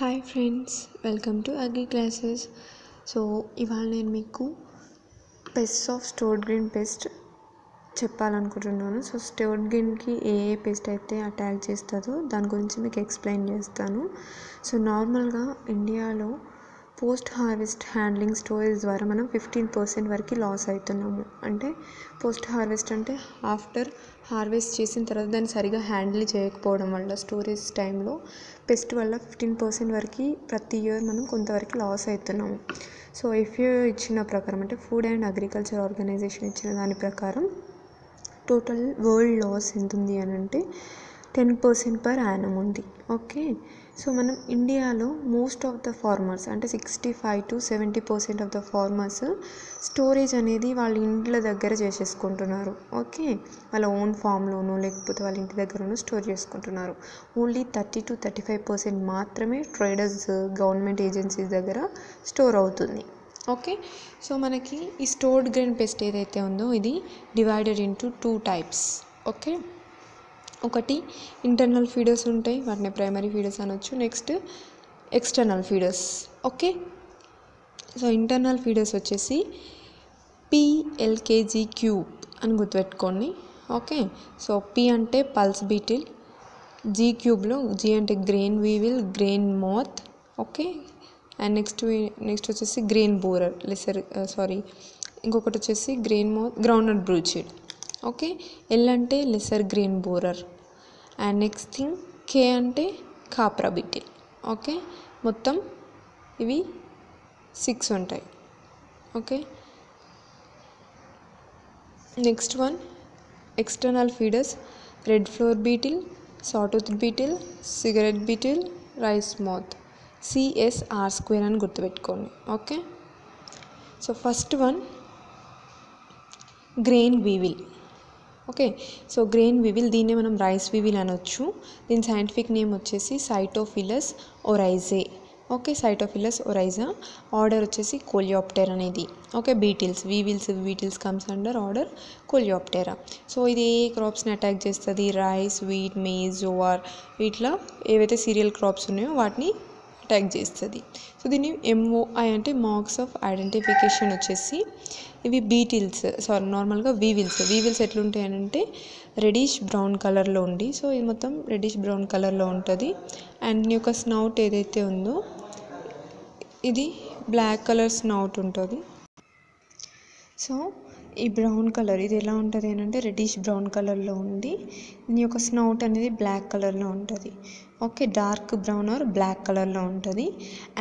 Hi friends, welcome to agri classes. So ఇవాళ నేను మీకు pest of stored green pest చెప్పాలనుకుంటున్నాను. సో స్టోర్డ్ గ్రీన్కి ఏ ఏ పెస్ట్ అయితే అటాక్ చేస్తుందో దాని గురించి మీకు ఎక్స్ప్లెయిన్ చేస్తాను. సో నార్మల్గా ఇండియాలో పోస్ట్ హార్వెస్ట్ హ్యాండ్లింగ్ స్టోరేజ్ ద్వారా మనం 15% వరకు లాస్ అవుతున్నాము. అంటే పోస్ట్ హార్వెస్ట్ అంటే ఆఫ్టర్ హార్వెస్ట్ చేసిన తర్వాత దాన్ని సరిగా హ్యాండిల్ చేయకపోవడం వల్ల స్టోరేజ్ టైంలో పెస్ట్ వల్ల 15% వరకు ప్రతి ఇయర్ మనం కొంతవరకు లాస్ అవుతున్నాము. సో ఎఫ్ఏఓ ఇచ్చిన ప్రకారం, అంటే ఫుడ్ అండ్ అగ్రికల్చర్ ఆర్గనైజేషన్ ఇచ్చిన దాని ప్రకారం టోటల్ వరల్డ్ లాస్ ఎంత ఉంది అని అంటే 10% పర్ యానం ఉంది. ఓకే, సో మనం ఇండియాలో మోస్ట్ ఆఫ్ ద ఫార్మర్స్, అంటే 65 to 70% of the farmers storage అనేది వాళ్ళ ఇంట్ల దగ్గర చేసేసుకుంటున్నారు. ఓకే, వాళ్ళ ఓన్ ఫామ్లోనూ లేకపోతే వాళ్ళ ఇంటి దగ్గరనూ స్టోర్ చేసుకుంటున్నారు. ఓన్లీ 30 to 35% మాత్రమే ట్రేడర్స్, గవర్నమెంట్ ఏజెన్సీస్ దగ్గర స్టోర్ అవుతుంది. ఓకే, సో మనకి ఈ స్టోర్డ్ గ్రీన్ పెస్ట్ ఏదైతే ఉందో ఇది డివైడెడ్ ఇంటూ 2 టైప్స్. ఓకే, ఒకటి ఇంటర్నల్ ఫీడర్స్ ఉంటాయి, వాటిని ప్రైమరీ ఫీడర్స్ అనొచ్చు. Next external feeders. Okay, so internal feeders వచ్చేసి PLKG³ అని గుర్తుపెట్టుకోండి. ఓకే, సో పి అంటే పల్స్ బీటిల్, G³ G అంటే grain weevil, grain moth. Okay, and next వచ్చేసి గ్రెయిన్ బోరర్, ఇంకొకటి వచ్చేసి grain moth, groundnut bruchid. Okay, L అంటే lesser green borer, and next thing K అంటే కాప్రా బిటిల్. ఓకే, మొత్తం ఇవి 6 ఉంటాయి. Okay, next one external feeders, red flour beetle, sawtooth beetle, cigarette beetle, rice moth, CSR² అని గుర్తుపెట్టుకోండి. Okay, so first one grain weevil. Okay, so grain weevil, దీన్నే మనం rice weevil అనొచ్చు. దీని సైంటిఫిక్ నేమ్ వచ్చేసి Sitophilus oryzae. Okay, Sitophilus oryza. Order వచ్చేసి Coleoptera అనేది. Okay, beetles, weevils comes under order Coleoptera. So ఇది ఏ క్రాప్స్ని అటాక్ చేస్తుంది? రైస్, వీట్, మేజ్, జోవార్, వీటిలో ఏవైతే సీరియల్ క్రాప్స్ ఉన్నాయో వాటిని అటాక్ చేస్తుంది. సో దీన్ని MOI అంటే మార్క్స్ ఆఫ్ ఐడెంటిఫికేషన్ వచ్చేసి ఇవి బీటిల్స్, నార్మల్గా వీవిల్స్ ఎట్లుంటాయనంటే రెడిష్ బ్రౌన్ కలర్లో ఉండి, సో ఇది మొత్తం రెడిష్ బ్రౌన్ కలర్లో ఉంటుంది. అండ్ దీని యొక్క స్నౌట్ ఏదైతే ఉందో ఇది బ్లాక్ కలర్ స్నౌట్ ఉంటుంది. సో ఈ బ్రౌన్ కలర్ ఇది ఎలా ఉంటుంది అని అంటే రెడ్డిష్ బ్రౌన్ కలర్లో ఉంది. దీని యొక్క స్నౌట్ అనేది బ్లాక్ కలర్లో ఉంటుంది. Okay, dark brown or black కలర్లో ఉంటుంది.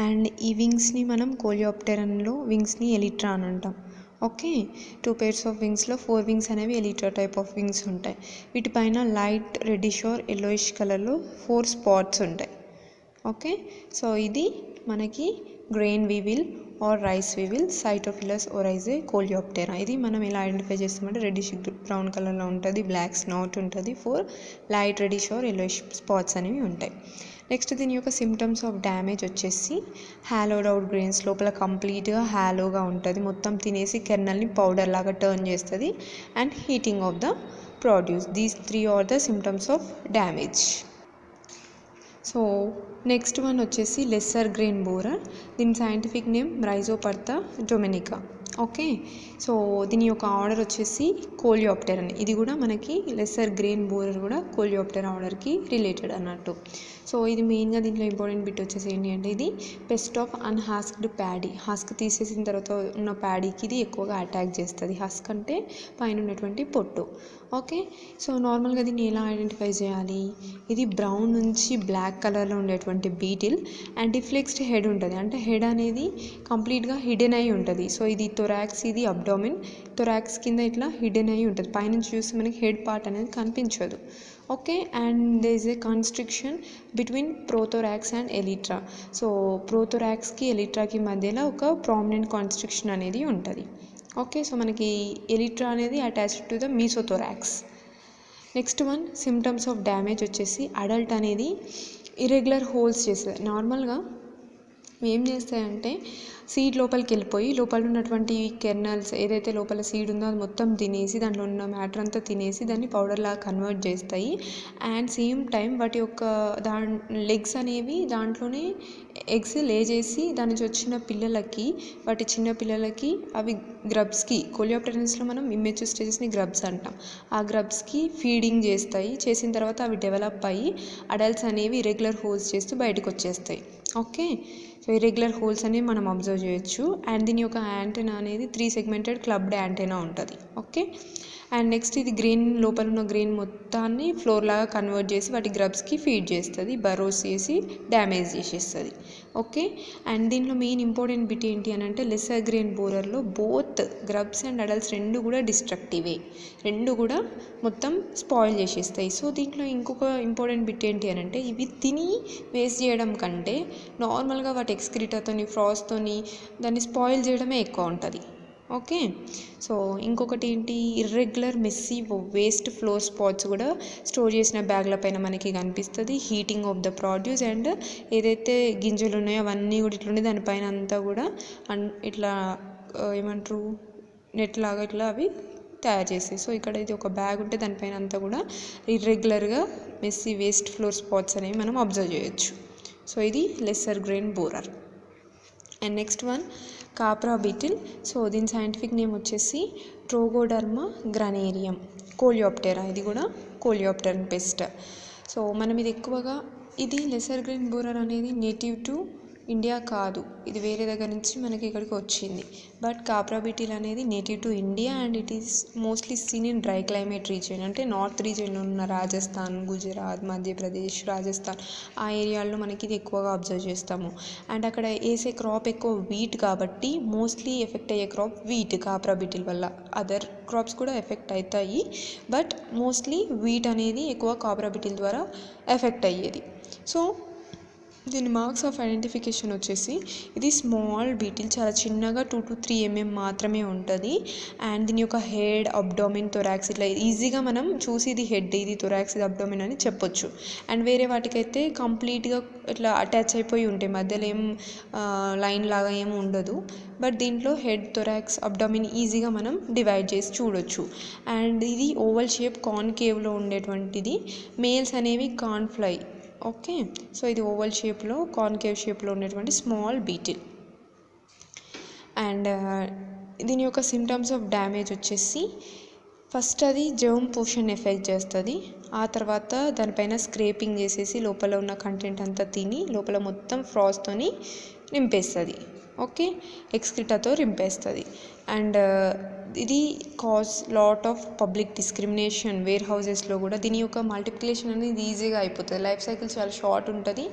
అండ్ ఈ వింగ్స్ని మనం కోలియాప్టెరాలో వింగ్స్ని ఎలిట్రా అని అంటాం. ఓకే, 2 pairs of వింగ్స్లో 4 వింగ్స్ అనేవి ఎలిట్రా టైప్ ఆఫ్ వింగ్స్ ఉంటాయి. వీటిపైన లైట్ రెడ్డిష్ ఆర్ ఎల్లోయిష్ కలర్లో 4 స్పాట్స్ ఉంటాయి. ఓకే, సో ఇది మనకి grain weevil or rice weevil, సైటోఫిలస్ oryzae, Coleoptera. ఇది మనం ఎలా ఐడెంటిఫై చేస్తామంటే రెడ్డిష్ బ్రౌన్ కలర్లో ఉంటుంది, బ్లాక్ స్నాట్ ఉంటుంది, 4 light reddish or yellowish spots అనేవి ఉంటాయి. నెక్స్ట్ దీని యొక్క సిమ్టమ్స్ ఆఫ్ డ్యామేజ్ వచ్చేసి హాలోడ్ అవుట్ గ్రెయిన్స్, లోపల కంప్లీట్గా హాలోగా ఉంటుంది, మొత్తం తినేసి కెర్నల్ని పౌడర్ లాగా టర్న్ చేస్తుంది. And heating of the produce, these 3 are the symptoms of damage. So next one వచ్చేసి లెస్సర్ గ్రెయిన్ బోరర్, దీని scientific name రైజోపర్తా dominica. Okay, so దీని యొక్క ఆర్డర్ వచ్చేసి కోలియాప్టెరా అని. ఇది కూడా మనకి లెస్సర్ గ్రెయిన్ బోరర్ కూడా కోలియాప్టెరా ఆర్డర్కి రిలేటెడ్ అన్నట్టు. సో ఇది మెయిన్గా దీంట్లో ఇంపార్టెంట్ బిట్ వచ్చేసి ఏంటి అంటే ఇది pest of unhusked paddy, husk తీసేసిన తర్వాత ఉన్న ప్యాడీకి ఇది ఎక్కువగా అటాక్ చేస్తుంది. హస్క్ అంటే పైన ఉన్నటువంటి పొట్టు. ఓకే, సో నార్మల్గా దీన్ని ఎలా ఐడెంటిఫై చేయాలి? ఇది బ్రౌన్ నుంచి బ్లాక్ కలర్లో ఉండేటువంటి బీటిల్ అండ్ డిఫ్లెక్స్డ్ హెడ్ ఉంటుంది. అంటే హెడ్ అనేది కంప్లీట్గా హిడెన్ అయి ఉంటుంది. సో ఇది థొరాక్స్, ఇది అబ్డోమిన్, థొరాక్స్ కింద ఇట్లా హిడెన్ అయి ఉంటుంది. పైనుంచి చూస్తే మనకి హెడ్ పార్ట్ అనేది కనిపించదు. Okay, and they is a constriction between prothorax and elytra. So ప్రోథొరాక్స్కి ఎలిట్రాకి మధ్యలో ఒక ప్రామినెంట్ కాన్స్ట్రిక్షన్ అనేది ఉంటుంది. ఓకే, సో మనకి ఎలిట్రా అనేది attached to the mesothorax. Next one symptoms of damage వచ్చేసి అడల్ట్ అనేది ఇర్రెగ్యులర్ హోల్స్ చేస్తుంది. నార్మల్గా ఏం చేస్తాయంటే సీడ్ లోపలికి వెళ్ళిపోయి లోపల ఉన్నటువంటి కెర్నల్స్ ఏదైతే లోపల సీడ్ ఉందో అది మొత్తం తినేసి దాంట్లో ఉన్న మ్యాటర్ అంతా తినేసి దాన్ని పౌడర్లా కన్వర్ట్ చేస్తాయి. అండ్ సేమ్ టైం వాటి యొక్క లెగ్స్ అనేవి దాంట్లోనే ఎగ్స్ లే చేసి దాని నుంచి వచ్చిన పిల్లలకి వాటి చిన్న పిల్లలకి అవి గ్రబ్స్కి కోలియోప్టెరన్స్లో మనం ఇమ్మెచ్యూర్ స్టేజెస్ని గ్రబ్స్ అంటాం. ఆ గ్రబ్స్కి ఫీడింగ్ చేస్తాయి. చేసిన తర్వాత అవి డెవలప్ అయ్యి అడల్ట్స్ అనేవి ఇర్రెగ్యులర్ హోల్స్ చేస్తూ బయటకు వచ్చేస్తాయి. ఓకే, సో ఇర్రెగ్యులర్ హోల్స్ అనేవి మనం అబ్జర్వ్ చేయొచ్చు. అండ్ దీని యొక్క యాంటెనా అనేది 3 segmented క్లబ్డ్ యాంటెనా ఉంటుంది. ఓకే, అండ్ నెక్స్ట్ ఇది గ్రెయిన్ లోపల ఉన్న గ్రెయిన్ మొత్తాన్ని ఫ్లోర్ లాగా కన్వర్ట్ చేసి వాటి గ్రబ్స్కి ఫీడ్ చేస్తుంది, బరోస్ చేసి డ్యామేజ్ చేసేస్తుంది. ఓకే, అండ్ దీంట్లో మెయిన్ ఇంపార్టెంట్ బిట్ ఏంటి అని అంటే లెసర్ గ్రెయిన్ బోరర్లో బోత్ గ్రబ్స్ అండ్ అడల్ట్స్ రెండు కూడా డిస్ట్రక్టివే, రెండు కూడా మొత్తం స్పాయిల్ చేసేస్తాయి. సో దీంట్లో ఇంకొక ఇంపార్టెంట్ బిట్ ఏంటి అని అంటే ఇవి తిని వేస్ట్ చేయడం కంటే నార్మల్గా వాటి ఎక్స్క్రిటాతోని ఫ్రాస్‌తోని దాన్ని స్పాయిల్ చేయడమే ఎక్కువ ఉంటుంది. ఓకే, సో ఇంకొకటి ఏంటి irregular messy waste flour spots కూడా స్టోర్ చేసిన బ్యాగ్ల పైన మనకి కనిపిస్తుంది. Heating of the produce and ఏదైతే గింజలు ఉన్నాయో అవన్నీ కూడా ఇట్లుండే దానిపైన అంతా కూడా ఇట్లా ఏమంటారు నెట్ లాగా ఇట్లా అవి తయారు చేస్తాయి. సో ఇక్కడ ఇది ఒక బ్యాగ్ ఉంటే దానిపైన అంతా కూడా ఇర్రెగ్యులర్గా మెస్సీ వేస్ట్ ఫ్లోర్ స్పాట్స్ అనేవి మనం అబ్జర్వ్ చేయొచ్చు. సో ఇది lesser grain borer. And next one khapra beetle. So దీని సైంటిఫిక్ నేమ్ వచ్చేసి ట్రోగోడర్మా గ్రానేరియం కోలియోప్టెరా. ఇది కూడా కోలియోప్టెరన్ పెస్ట్. సో మనం ఇది ఎక్కువగా ఇది లెసర్ గ్రెయిన్ బోరర్ అనేది నేటివ్ టు ఇండియా కాదు, ఇది వేరే దగ్గర నుంచి మనకి ఇక్కడికి వచ్చింది. బట్ కాప్రా బీటిల్ అనేది native to India and it is mostly seen in dry climate region. అంటే నార్త్ రీజియన్లో ఉన్న రాజస్థాన్, గుజరాత్, మధ్యప్రదేశ్, రాజస్థాన్ ఆ ఏరియాల్లో మనకి ఇది ఎక్కువగా అబ్జర్వ్ చేస్తాము. అండ్ అక్కడ వేసే క్రాప్ ఎక్కువ వీట్ కాబట్టి మోస్ట్లీ ఎఫెక్ట్ అయ్యే క్రాప్ వీట్ కాప్రా బీటిల్ వల్ల. అదర్ క్రాప్స్ కూడా ఎఫెక్ట్ అవుతాయి బట్ మోస్ట్లీ వీట్ అనేది ఎక్కువ కాప్రా బీటిల్ ద్వారా ఎఫెక్ట్ అయ్యేది. సో దీని మార్క్స్ ఆఫ్ ఐడెంటిఫికేషన్ వచ్చేసి ఇది స్మాల్ బీటిల్, చాలా చిన్నగా 2 to 3 mm మాత్రమే ఉంటుంది. అండ్ దీని యొక్క హెడ్, అబ్డోమిన్, థొరాక్స్ ఇట్లా ఈజీగా మనం చూసి ఇది హెడ్, ఇది థొరాక్స్, ఇది అబ్డోమిన్ అని చెప్పొచ్చు. అండ్ వేరే వాటికైతే కంప్లీట్గా ఇట్లా అటాచ్ అయిపోయి ఉంటాయి, మధ్యలో ఏం లైన్ లాగా ఏమి ఉండదు. బట్ దీంట్లో హెడ్, థొరాక్స్, అబ్డోమిన్ ఈజీగా మనం డివైడ్ చేసి చూడొచ్చు. అండ్ ఇది ఓవల్ షేప్ కాన్కేవ్లో ఉండేటువంటిది. మేల్స్ అనేవి కాన్ఫ్లై. ఓకే, సో ఇది ఓవల్ షేప్లో కాన్కేవ్ షేప్లో ఉన్నటువంటి స్మాల్ బీటిల్. అండ్ దీని యొక్క సిమ్టమ్స్ ఆఫ్ డ్యామేజ్ వచ్చేసి ఫస్ట్ అది జర్మ్ పోషన్ ఎఫెక్ట్ చేస్తుంది. ఆ తర్వాత దానిపైన స్క్రేపింగ్ చేసేసి లోపల ఉన్న కంటెంట్ అంతా తిని లోపల మొత్తం ఫ్రాస్‌తోని నింపేస్తుంది. ఓకే, ఎక్స్క్రిటాతో నింపేస్తుంది. అండ్ ఇది cause lot of public discrimination. Wear హౌజెస్లో కూడా దీని యొక్క మల్టిప్లికేషన్ అనేది ఈజీగా అయిపోతుంది. లైఫ్ సైకిల్ చాలా షార్ట్ ఉంటుంది,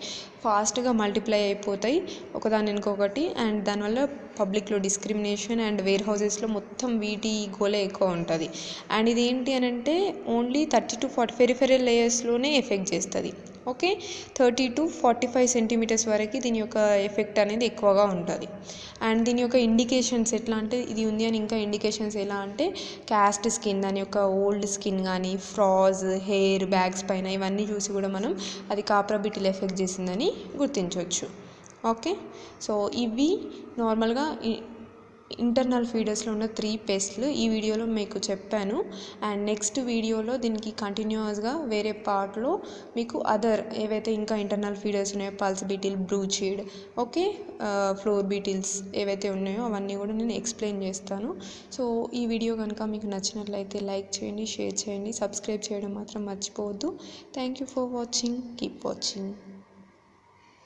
ఫాస్ట్గా మల్టిప్లై అయిపోతాయి ఒకదాని ఇంకొకటి. అండ్ దానివల్ల పబ్లిక్లో డిస్క్రిమినేషన్ అండ్ వేర్ హౌజెస్లో మొత్తం వీటి గోలే ఎక్కువ ఉంటుంది. అండ్ ఇది ఏంటి అని అంటే ఓన్లీ 30 to 40 పెరిఫెరల్ లేయర్స్లోనే ఎఫెక్ట్ చేస్తుంది. ఓకే, 30 to 45 centimeters వరకు దీని యొక్క ఎఫెక్ట్ అనేది ఎక్కువగా ఉంటుంది. అండ్ దీని యొక్క ఇండికేషన్స్ ఎట్లా అంటే ఇది ఉంది అని ఇంకా ఇండికేషన్స్ ఎలా అంటే క్యాస్ట్ స్కిన్, దాని యొక్క ఓల్డ్ స్కిన్ కానీ, ఫ్రాజ్, హెయిర్ బ్యాగ్స్ పైన ఇవన్నీ చూసి కూడా మనం అది కాప్రా బీటిల్ ఎఫెక్ట్ చేసిందని గుర్తించవచ్చు. ఓకే, సో ఇవి నార్మల్గా ఇంటర్నల్ ఫీడర్స్లో ఉన్న 3 పేస్ట్లు ఈ వీడియోలో మీకు చెప్పాను. అండ్ నెక్స్ట్ వీడియోలో దీనికి కంటిన్యూస్గా వేరే పార్ట్లో మీకు అదర్ ఏవైతే ఇంకా ఇంటర్నల్ ఫీడర్స్ ఉన్నాయో pulse beetle, bruchid, okay, flour beetles ఏవైతే ఉన్నాయో అవన్నీ కూడా నేను ఎక్స్ప్లెయిన్ చేస్తాను. సో ఈ వీడియో కనుక మీకు నచ్చినట్లయితే లైక్ చేయండి, షేర్ చేయండి, సబ్స్క్రైబ్ చేయడం మాత్రం మర్చిపోవద్దు. Thank you for watching, keep watching.